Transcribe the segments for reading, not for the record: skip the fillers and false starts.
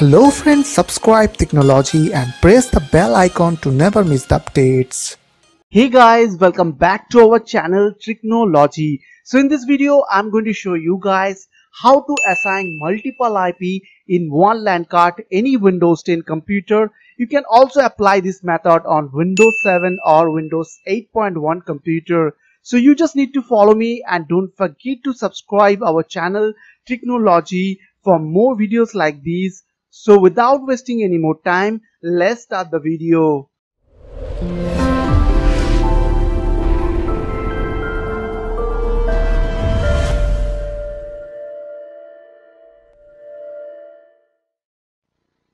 Hello friends, subscribe Tricknology and press the bell icon to never miss the updates. Hey guys, welcome back to our channel Tricknology. So in this video I'm going to show you guys how to assign multiple IP in one LAN card any Windows 10 computer. You can also apply this method on Windows 7 or Windows 8.1 computer. So you just need to follow me and don't forget to subscribe our channel Tricknology for more videos like these. So without wasting any more time, let's start the video.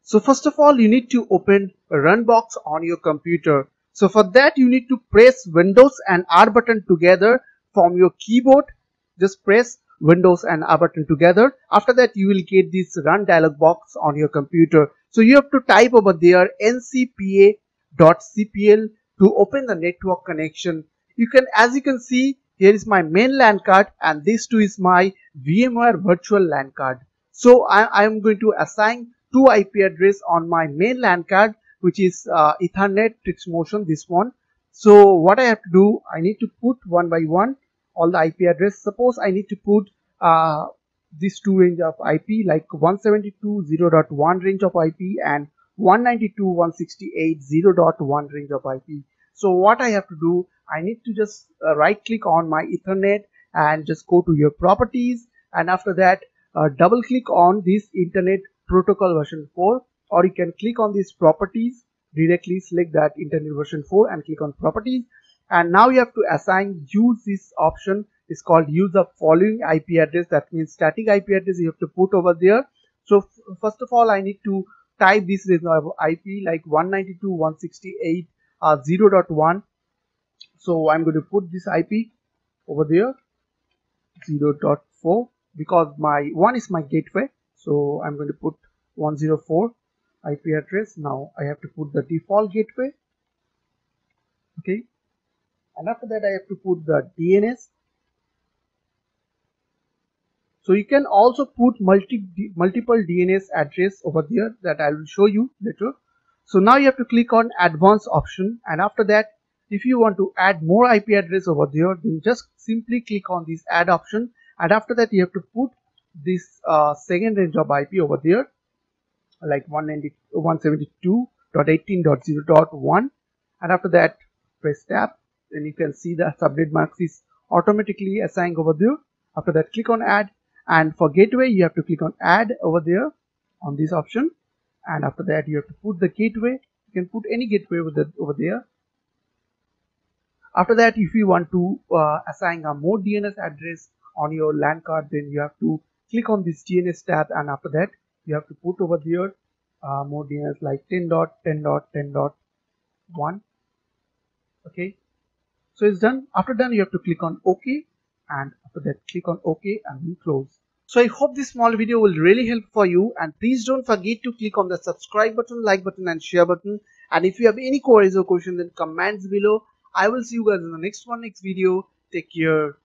So first of all, you need to open Runbox on your computer. So for that, you need to press Windows and R button together from your keyboard. Just press Windows and R button together. After that, you will get this run dialog box on your computer. So you have to type over there ncpa.cpl to open the network connection. As you can see, here is my main LAN card and this too is my VMware virtual LAN card. So I am going to assign two IP address on my main LAN card, which is Ethernet Trixmotion, this one. So what I have to do, I need to put one by one all the IP address. Suppose I need to put these two range of IP, like 172.0.1 range of IP and 192.168.0.1 range of IP. So what I have to do, I need to just right click on my Ethernet and just go to your properties, and after that double click on this Internet Protocol version 4, or you can click on these properties, directly select that Internet version 4 and click on properties. And now you have to assign, use this option. It's called use the following IP address. That means static IP address you have to put over there. So first of all, I need to type this IP like 192.168.0.1. So I'm going to put this IP over there, 0.4, because my one is my gateway. So I'm going to put 104 IP address. Now I have to put the default gateway. Okay. And after that I have to put the DNS. So you can also put multiple DNS address over there, that I will show you later. So now you have to click on advanced option, and after that if you want to add more IP address over there, then just simply click on this add option, and after that you have to put this second range of IP over there, like 172.18.0.1, and after that press tab. Then you can see the subnet mask is automatically assigned over there. After that click on add, and for gateway you have to click on add over there on this option, and after that you have to put the gateway. You can put any gateway over there. After that, if you want to assign a more DNS address on your LAN card, then you have to click on this DNS tab, and after that you have to put over there more DNS like 10.10.10.1. okay, so it's done. After done, you have to click on OK, and after that click on OK and then close. So I hope this small video will really help for you, and please don't forget to click on the subscribe button, like button and share button. And if you have any queries or questions, then comments below. I will see you guys in the next video. Take care.